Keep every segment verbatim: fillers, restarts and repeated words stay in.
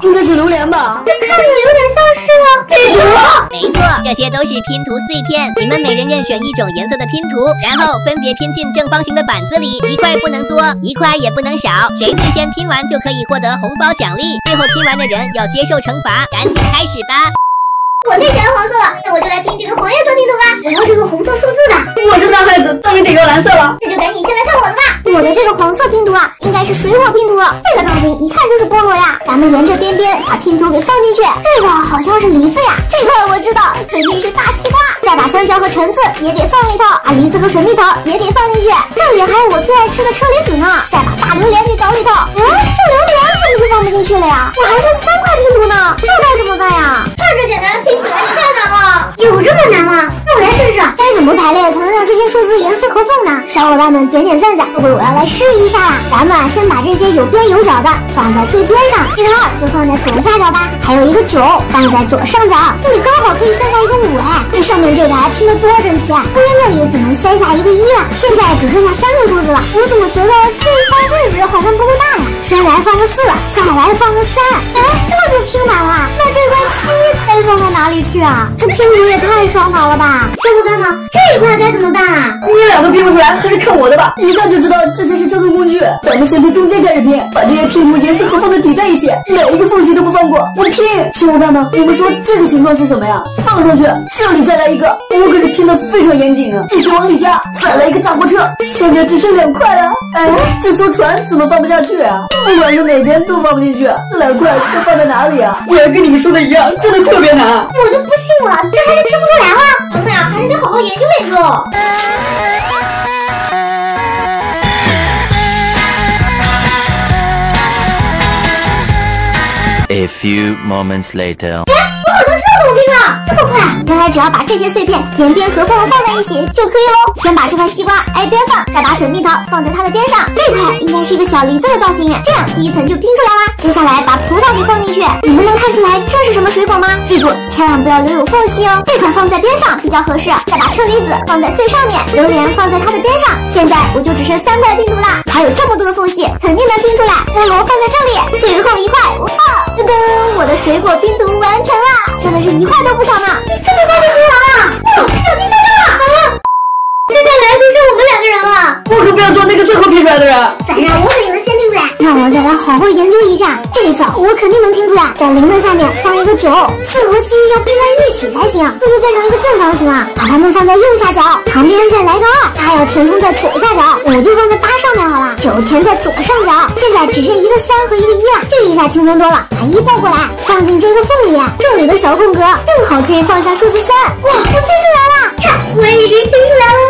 的，应该是榴莲吧？看着有点像是啊。什么？没错，这些都是拼图碎片。你们每人任选一种颜色的拼图，然后分别拼进正方形的板子里，一块不能多，一块也不能少。谁最先拼完就可以获得红包奖励。最后拼完的人要接受惩罚。赶紧开始吧。我最喜欢黄色了，那我就来拼这个黄颜色拼图吧。我要这个红色数字吧。我是大孩子，当然得要蓝色了。那就赶紧先来看我的吧。 我的这个黄色拼图啊，应该是水果拼图。这个造型一看就是菠萝呀。咱们沿着边边把拼图给放进去。这个好像是梨子呀，这块我知道，肯定是大西瓜。再把香蕉和橙子也得放里头啊，梨子和水蜜桃也得放进去。这里还有我最爱吃的车厘子呢。再把大榴莲给搞里头。哎，这榴莲怎么就放不进去了呀？我还剩三块拼图呢，这该怎么办呀？看着简单，拼起来太难了。有这么难吗？那我来试试，该怎么排列才能让这些数字严丝合缝呢？小伙伴们点点赞赞。 我要来试一下啦，咱们啊先把这些有边有角的放在最边上，这个二就放在左下角吧，还有一个九放在左上角，这里刚好可以塞下一个五哎，这上面这个还拼得多整齐啊，中间这里只能塞下一个一了，现在只剩下三个数字了，我怎么觉得这一方位置好像不够大呀？先来放个四，再来放个三，哎，这就拼满了，那这块七该放到哪里去啊？这拼图也太烧脑了吧！小伙伴们，这一块该怎么办啊？你俩都拼不出来，还是看我的吧，一看就知道。 这就是交通工具，咱们先从中间开始拼，把这些拼图严丝合缝的抵在一起，每一个缝隙都不放过。我拼，小伙伴们，你们说这个情况是什么呀？放上去，这里再来一个，我可是拼的非常严谨啊！继续往里加，再来一个大货车，现在只剩两块了、啊。哎，这艘船怎么放不下去啊？不管是哪边都放不进去，两块都放在哪里啊？我也跟你们说的一样，真的特别难。我就不信了，这还是拼不出来了。咱们呀，还是得好好研究研究。呃 A few moments later. 我好像知道怎么拼了，这么快！原来只要把这些碎片沿边合缝的放在一起就可以喽。先把这块西瓜挨边放，再把水蜜桃放在它的边上。这块应该是一个小梨子的造型呀，这样第一层就拼出来啦。接下来把葡萄给放进去，你们能看出来这是什么水果吗？记住，千万不要留有缝隙哦。这块放在边上比较合适，再把车厘子放在最上面，榴莲放在它的边上。现在我就只剩三块拼图啦，还有这么多的缝隙，肯定能拼出来。菠萝放在这里，最后一块，哇！噔噔，我的水果拼图完成啦！ 真的是一块都不少呢！你这个都拼出来了，小心在这啊！接下来就剩我们两个人了，我可不要做那个最后拼出来的人。反正我肯定能先拼出来，让我再来好好研究一下。这次我肯定能拼出来，在零的下面放一个九，四和七要拼在一起才行，这就变成一个正方形啊。把它们放在右下角，旁边再来个二，它要填充在左下角，我就放在八上面好了。九填在左上角，现在只剩一个三和一个一了，这一下轻松多了。把一抱过来，放进这个缝里，这里的小空格正好可以放下数字三。哇，我拼出来了！看，我已经拼出来了。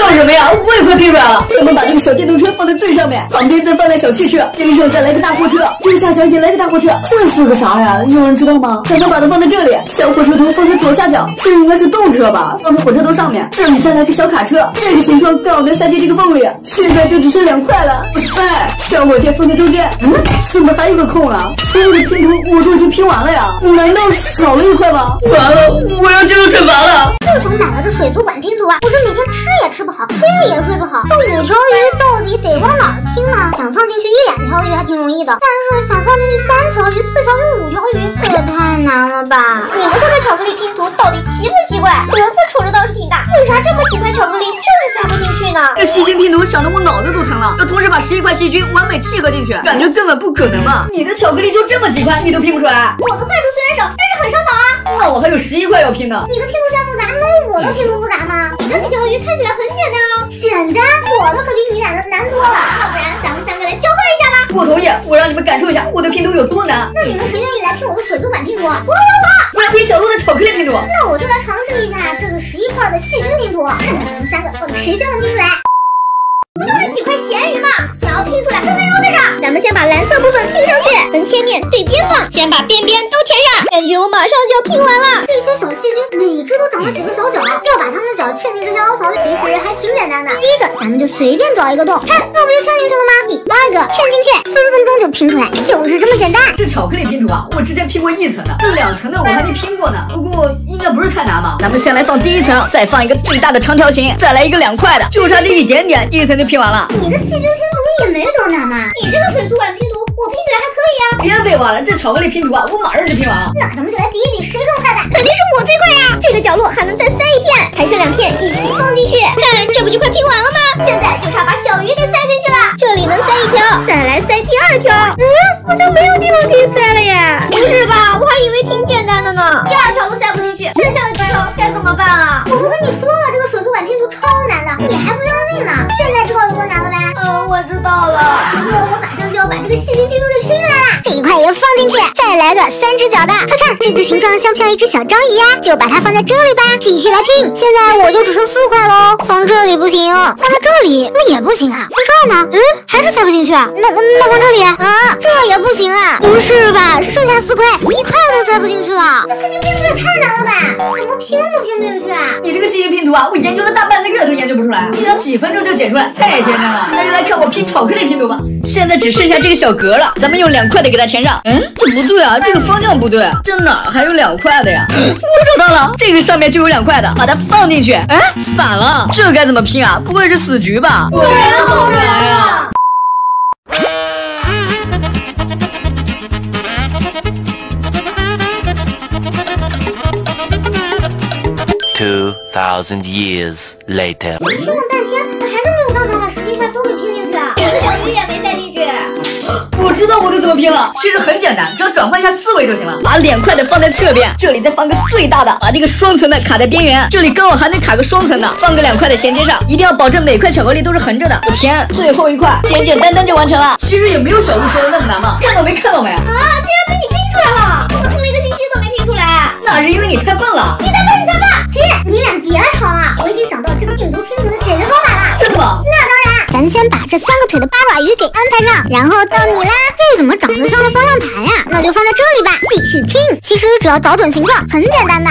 笑什么呀？我也快拼出来了！咱们把这个小电动车放在最上面，旁边再放辆小汽车，边上再来个大货车，右下角也来个大货车。这是个啥呀？有人知道吗？咱们把它放在这里，小火车头放在左下角，这应该是动车吧？放在火车头上面，这里再来个小卡车，这个形状刚好能塞进这个缝里。现在就只剩两块了。哇塞，小火箭放在中间，嗯，怎么还有个空啊？所有的拼图我都已经拼完了呀，难道少了一块吗？完了，我要接受惩罚了。自从买了这水族馆拼图啊，我是每天吃也吃。 吃不好，睡也睡不好。这五条鱼到底得往哪儿拼呢？想放进去一两条鱼还挺容易的，但是想放进去三条鱼、四条鱼、五条鱼，这也太难了吧！你们说这巧克力拼图到底奇不奇怪？颜色瞅着倒是挺大，为啥这么几块巧克力就是塞不进去呢？这细菌拼图想得我脑子都疼了，要同时把十一块细菌完美契合进去，感觉根本不可能嘛！你的巧克力就这么几块，你都拼不出来？我的块数虽然少，但是很烧脑啊！那我还有十一块要拼呢。你的拼图叫复杂，能我的拼图复杂吗？你的几条鱼看起来很。 简单哦，简单，我的可比你俩的难多了。要不然咱们三个来交换一下吧。我同意，我让你们感受一下我的拼图有多难。那你们谁愿意来拼我的水族馆拼图？我我我，我要拼小鹿的巧克力拼图。那我就来尝试一下这个十一块的细菌拼图，看看你们三个到底谁先能拼出来。不就是几块咸鱼吗？想要拼出来分分钟的事。咱们先把蓝色部分拼上去，横切面对边放，先把边边都填上。感觉我马上就要拼完了。这些小细菌每只都长了几个小角，要把它们的角嵌进这些凹槽。 其实还挺简单的，第一个咱们就随便找一个洞，看，那不就嵌进去了吗？第二个嵌进去，分分钟就拼出来，就是这么简单。这巧克力拼图啊，我之前拼过一层的，这两层的我还没拼过呢。不过应该不是太难吧？咱们先来放第一层，再放一个最大的长条形，再来一个两块的，就差这一点点，第一层就拼完了。你的细菌拼图也没多难嘛，你这个水族馆拼图。我拼起来还可以啊！别废话了，这巧克力拼图啊，我马上就拼完了。那咱们就来比一比谁更快吧！肯定是我最快呀！这个角落还能再塞一片，还剩两片，一起放进去。看，这不就快拼完了吗？现在就差把小鱼给塞进去了。这里能塞一条，再来塞第二条。嗯，好像没有地方可以塞了耶！不是吧？我还以为挺简单的呢。第二条都塞不进去，剩下的几条该怎么办啊？我不跟你说了，这个手搓碗拼图超难的，你还不相信呢？现在知道有多难了呗？呃，我知道了。不过我马上就要把这个细鳞拼图给拼出来了。 这一块也放进去，再来个三只脚的。看看这个形状像不像一只小章鱼呀？就把它放在这里吧，继续来拼。现在我就只剩四块喽，放这里不行，放在这里那也不行啊，放这儿呢？嗯，还是塞不进去啊？那那放这里啊？这也不行啊？不是吧？剩下四块，一块都塞不进去了。这细鳞拼图也太难了吧？怎么拼都拼不进去啊？你这个细鳞拼图啊，我研究了大半个月都研究不出来，你只几分钟就解出来，太天真了。那就来看我拼巧克力拼图吧。现在只剩下这个小格了，咱们用两块的。 给它填上，嗯，这不对啊，这个方向不对，这哪还有两块的呀？我找到了，这个上面就有两块的，把它放进去。哎，反了，这该怎么拼啊？不会是死局吧？果然好难啊！ Two thousand years later， 我拼了半天，我还是没有办法把十一块都给拼进去啊！这个小鱼也没塞进去。 我知道我该怎么拼了，其实很简单，只要转换一下思维就行了。把两块的放在侧边，这里再放个最大的，把这个双层的卡在边缘，这里刚好还能卡个双层的，放个两块的衔接上，一定要保证每块巧克力都是横着的。我天，最后一块，简简单单就完成了。其实也没有小鹿说的那么难嘛，看到没？看到没？啊，竟然被你拼出来了！我拼了一个星期都没拼出来，那是因为你太笨了。你才笨，你才笨！亲，你俩别吵了，我已经想到这个病毒拼图的解决方法了。真的吗？那当然。 咱先把这三个腿的八爪鱼给安排上，然后到你啦。这怎么长得像个方向盘呀？那就放在这里吧，继续拼。其实只要找准形状，很简单的。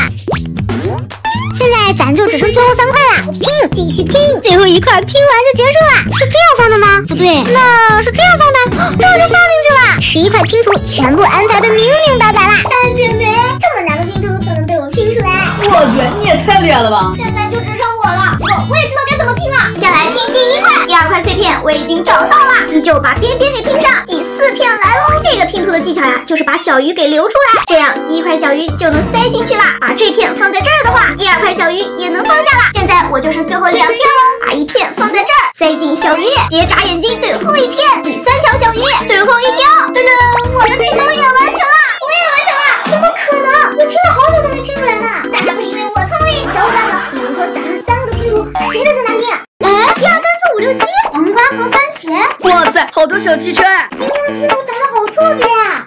现在咱就只剩最后三块了，拼，继续拼，最后一块拼完就结束了。是这样放的吗？不对，那是这样放的，这我就放进去了。十一块拼图全部安排的明明白白啦。看见没？这么难的拼图都能被我拼出来，我去，你也太厉害了吧！现在就只剩我了，我我也知道该怎么拼了，先来拼第一块。 第二块碎片我已经找到了，你就把边边给拼上。第四片来喽！这个拼图的技巧呀，就是把小鱼给留出来，这样第一块小鱼就能塞进去啦。把这片放在这儿的话，第二块小鱼也能放下啦。现在我就剩最后两片喽，把一片放在这儿，塞进小鱼，别眨眼睛，最后一片，第三条小鱼，最后一条，噔噔，我的拼图也完成啦！我也完成啦！怎么可能？我拼了好久都没拼出来呢！那还不因为我聪明？小伙伴们，你们说咱们三个的拼图谁的最难拼？哎，一二三。 五六七，黄瓜和番茄。哇塞，好多小汽车！今天的拼图长得好特别啊！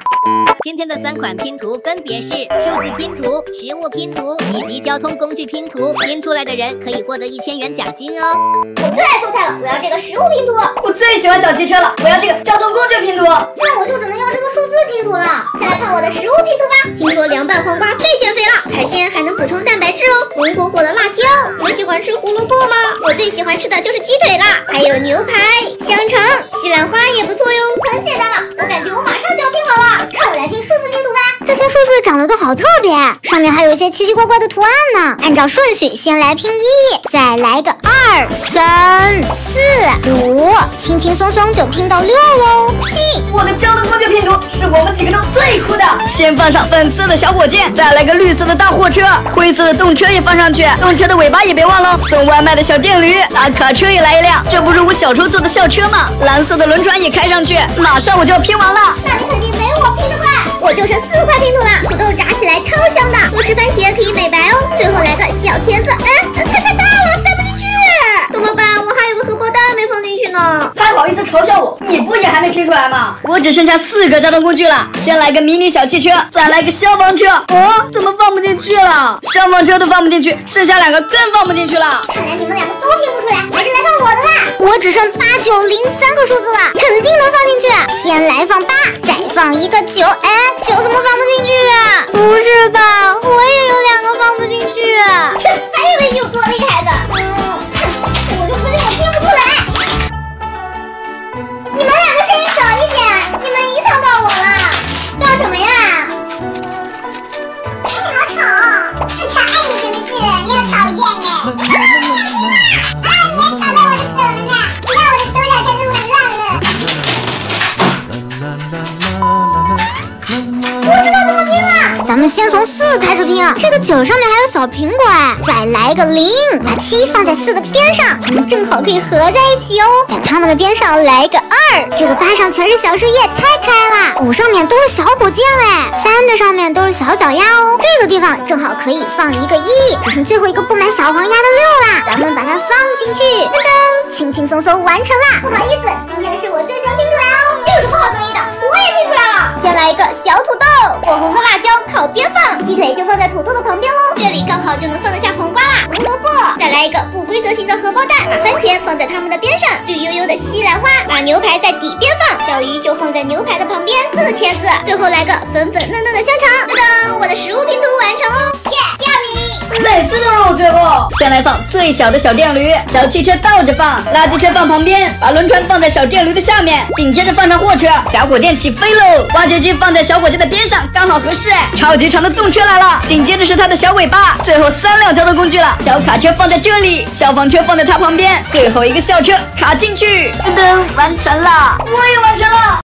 今天的三款拼图分别是数字拼图、食物拼图以及交通工具拼图。拼出来的人可以获得一千元奖金哦。我最爱做菜了，我要这个食物拼图。我最喜欢小汽车了，我要这个交通工具拼图。那我就只能要这个数字拼图了。再来看我的食物拼图吧。听说凉拌黄瓜最减肥了，海鲜还能补充蛋白质哦。红火火的辣椒，你们喜欢吃胡萝卜吗？我最喜欢吃的就是鸡腿啦。 还有牛排、香肠、西兰花也不错哟，很简单嘛！我感觉我马上就要拼好了，看我来拼数字拼图吧。这些数字长得都好特别，上面还有一些奇奇怪怪的图案呢。按照顺序先来拼一，再来个二、三、四、五，轻轻松松就拼到六喽。七，我的交通工具拼图是我们几个中最酷的。先放上粉色的小火箭，再来个绿色的大货车，灰色的动车也放上去，动车的尾巴也别忘了。送外卖的小电驴，大卡车也来一辆。 这不是我小时候坐的校车吗？蓝色的轮船也开上去，马上我就要拼完了。那你肯定没我拼得快，我就剩四块拼图了。土豆炸起来超香的，多吃番茄可以美白哦。最后来个小茄子，哎，太太大了，塞不进去，怎么办？我还有个荷包蛋没放进去呢。还好意思嘲笑我？你不也还没拼出来吗？我只剩下四个交通工具了，先来个迷你小汽车，再来个消防车。哦，怎么放不进去了？消防车都放不进去，剩下两个更放不进去了。看来你们两个都拼不出来，还是来看我的啦。 我只剩八九零三个数字了，肯定能放进去。先来放八，再放一个九。哎，九怎么放不进去啊？不是吧，我也有两个放不进去啊！切，还以为你有多厉害的。嗯，我就不信我拼不出来。你们两个声音小一点，你们影响到我了。叫什么呀？看你好丑，看吵爱你是不是？你好讨厌哎！ La la la. 从四开始拼，这个九上面还有小苹果哎，再来一个零，把七放在四的边上，它们正好可以合在一起哦。在它们的边上来一个二，这个八上全是小树叶，太可爱了。五上面都是小火箭哎，三的上面都是小脚丫哦，这个地方正好可以放一个一，只剩最后一个布满小黄鸭的六啦，咱们把它放进去，噔噔，轻轻松松完成啦。不好意思，今天是我最先拼出来哦，这有什么好得意的？我也拼出来了，先来一个小土豆。 火红的辣椒烤边放，鸡腿就放在土豆的旁边喽，这里刚好就能放得下黄瓜啦。胡萝卜，再来一个不规则形的荷包蛋，把番茄放在它们的边上，绿油油的西兰花，把牛排在底边放，小鱼就放在牛排的旁边，四个茄子，最后来个粉粉嫩嫩的香肠。噔噔，我的食物拼图完成喽，耶，第二名。每次都让我最后，先来放最小的小电驴，小汽车倒着放，垃圾车放旁边，把轮船放在小电驴的下面，紧接着放上货车，小火箭起飞喽，挖掘机放在小火箭的边上。 刚好合适哎！超级长的动车来了，紧接着是它的小尾巴，最后三辆交通工具了。小卡车放在这里，消防车放在它旁边，最后一个校车卡进去，噔噔，完成了，我也完成了。